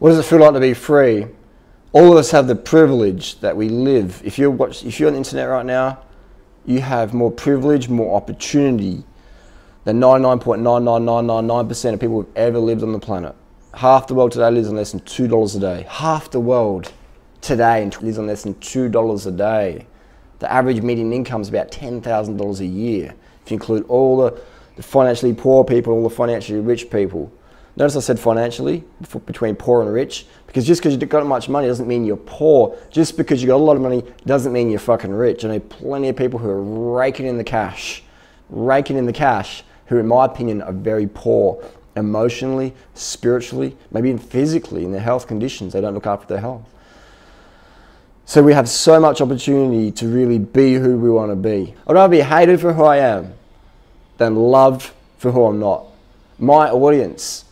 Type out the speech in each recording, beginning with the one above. What does it feel like to be free? All of us have the privilege that we live. If you're on the internet right now, you have more privilege, more opportunity than 99.99999% of people who've ever lived on the planet. Half the world today lives on less than $2 a day. Half the world today lives on less than $2 a day. The average median income is about $10,000 a year, if you include all the financially poor people and all the financially rich people. Notice I said financially, between poor and rich, because just because you've got much money doesn't mean you're poor. Just because you've got a lot of money doesn't mean you're fucking rich. I know plenty of people who are raking in the cash, who in my opinion are very poor, emotionally, spiritually, maybe even physically in their health conditions. They don't look after their health. So we have so much opportunity to really be who we want to be. I'd rather be hated for who I am than loved for who I'm not. My audience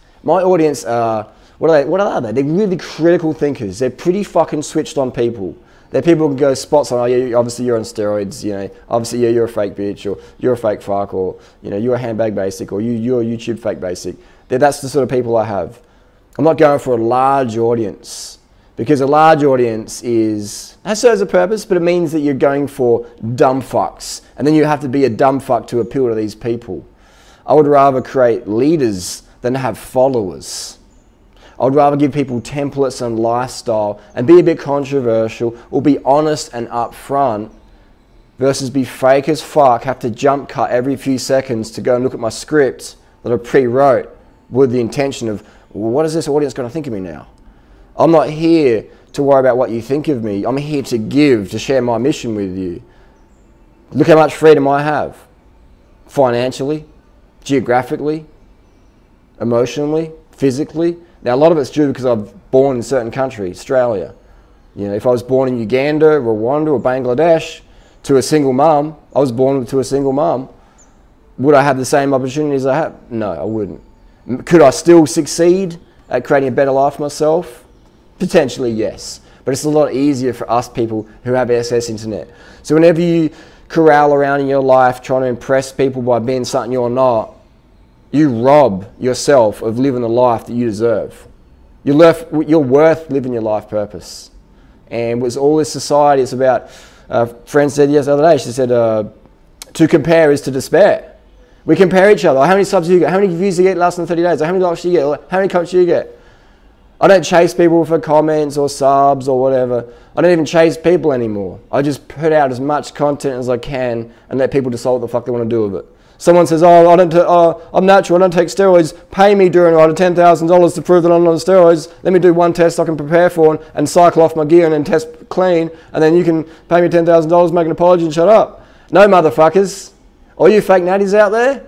are, what are they? They're really critical thinkers. They're pretty fucking switched on people. They're people who go spots on, oh, yeah, obviously you're on steroids, you know, obviously yeah, you're a fake bitch, or you're a fake fuck, or you know, you're a handbag basic, or you're a YouTube fake basic. That's the sort of people I have. I'm not going for a large audience, because a large audience serves a purpose, but it means that you're going for dumb fucks. And then you have to be a dumb fuck to appeal to these people. I would rather create leaders than have followers. I would rather give people templates and lifestyle and be a bit controversial or be honest and upfront versus be fake as fuck, have to jump cut every few seconds to go and look at my script that I pre-wrote with the intention of, well, what is this audience going to think of me now? I'm not here to worry about what you think of me. I'm here to give, to share my mission with you. Look how much freedom I have. Financially, geographically, emotionally, physically. Now, a lot of it's due because I was born in a certain country, Australia. You know, if I was born in Uganda, Rwanda, or Bangladesh to a single mum, I was born to a single mum, would I have the same opportunities I have? No, I wouldn't. Could I still succeed at creating a better life for myself? Potentially, yes. But it's a lot easier for us people who have access internet. So whenever you corral around in your life trying to impress people by being something you're not, you rob yourself of living the life that you deserve. You're worth living your life purpose. And with all this society, it's about, a friend said the other day, she said, to compare is to despair. We compare each other. How many subs do you get? How many views do you get less than 30 days? How many likes do you get? How many comments do you get? I don't chase people for comments or subs or whatever. I don't even chase people anymore. I just put out as much content as I can and let people decide what the fuck they want to do with it. Someone says, oh, I'm natural, I don't take steroids. Pay me Durianrider $10,000 to prove that I'm not on steroids. Let me do one test I can prepare for and cycle off my gear and then test clean. And then you can pay me $10,000, make an apology and shut up. No, motherfuckers. All you fake natties out there,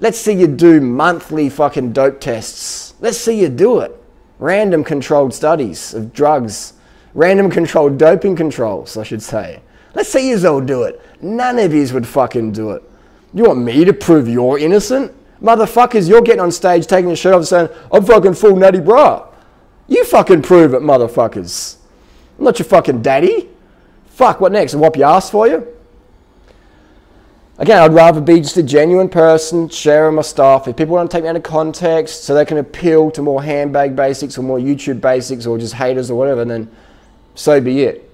let's see you do monthly fucking dope tests. Let's see you do it. Random controlled studies of drugs. Random controlled doping controls, I should say. Let's see yous all do it. None of yous would fucking do it. You want me to prove you're innocent? Motherfuckers, you're getting on stage, taking your shirt off and saying, I'm fucking full natty bra. You fucking prove it, motherfuckers. I'm not your fucking daddy. Fuck, what next? I whop your ass for you? Again, I'd rather be just a genuine person sharing my stuff. If people want to take me out of context so they can appeal to more handbag basics or more YouTube basics or just haters or whatever, then so be it.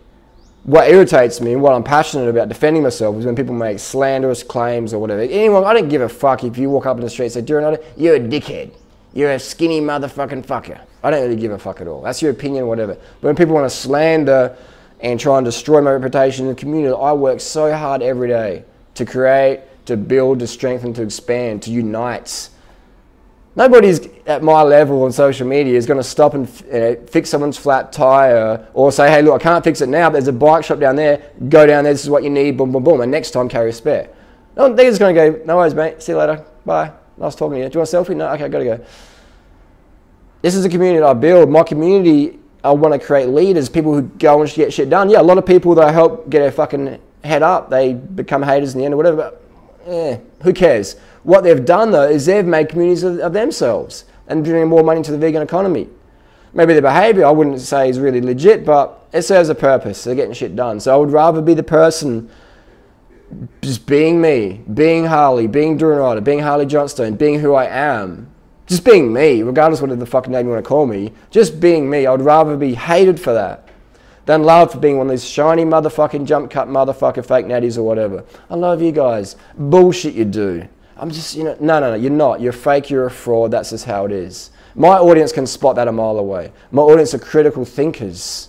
What irritates me and what I'm passionate about defending myself is when people make slanderous claims or whatever. Anyone, I don't give a fuck if you walk up in the street and say, Durianrider, you're a dickhead. You're a skinny motherfucking fucker. I don't really give a fuck at all. That's your opinion, whatever. But when people want to slander and try and destroy my reputation in the community, I work so hard every day to create, to build, to strengthen, to expand, to unite. Nobody's at my level on social media is going to stop and fix someone's flat tire or say, hey, look, I can't fix it now, but there's a bike shop down there. Go down there. This is what you need. Boom, boom, boom. And next time, carry a spare. No, they're just going to go, no worries, mate. See you later. Bye. Nice talking to you. Do you want a selfie? No? Okay, got to go. This is a community that I build. My community, I want to create leaders, people who go and get shit done. Yeah, a lot of people that I help get a fucking head up, they become haters in the end or whatever, but who cares? What they've done though is they've made communities of themselves and bringing more money to the vegan economy. Maybe their behavior I wouldn't say is really legit, but it serves a purpose. They're getting shit done. So I would rather be the person just being me, being Harley, being Durianrider, being Harley Johnstone, being who I am, Just being me, regardless of what the fucking name you want to call me, just being me, I would rather be hated for that than loved for being one of these shiny motherfucking jump cut motherfucker fake natties or whatever. I love you guys. Bullshit you do. I'm just, you know, no, you're not. You're fake, you're a fraud, that's just how it is. My audience can spot that a mile away. My audience are critical thinkers.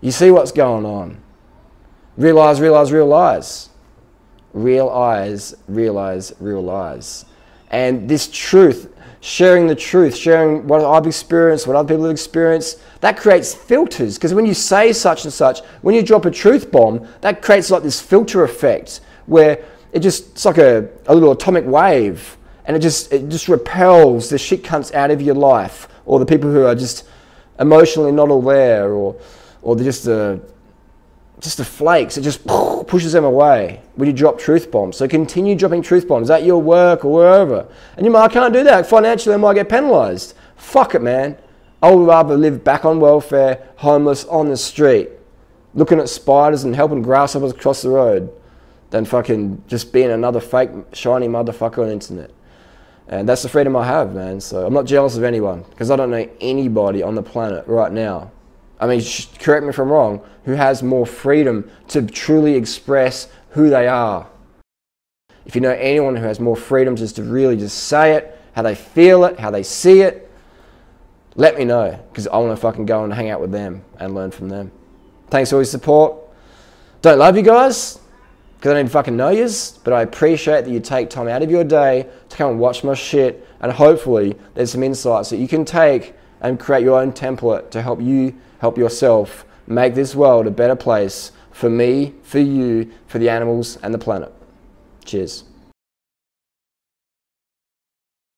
You see what's going on. Realize. And this truth, sharing the truth, sharing what I've experienced, what other people have experienced, that creates filters. Because when you say such and such, when you drop a truth bomb, that creates like this filter effect where it just, it's like a little atomic wave, and it just repels the shit cunts out of your life, or the people who are just emotionally not aware, or they're just the flakes. It just pushes them away when you drop truth bombs. So continue dropping truth bombs at your work or wherever. And you might, I can't do that. Financially, I might get penalized. Fuck it, man. I would rather live back on welfare, homeless, on the street, looking at spiders and helping grasshoppers cross the road, than fucking just being another fake, shiny motherfucker on the internet. And that's the freedom I have, man. So I'm not jealous of anyone, because I don't know anybody on the planet right now, I mean, correct me if I'm wrong, who has more freedom to truly express who they are. If you know anyone who has more freedom just to really just say it, how they feel it, how they see it, let me know, because I want to fucking go and hang out with them and learn from them. Thanks for all your support. Don't love you guys, because I don't even fucking know yous, but I appreciate that you take time out of your day to come and watch my shit, and hopefully there's some insights that you can take and create your own template to help you help yourself make this world a better place for me, for you, for the animals and the planet. Cheers.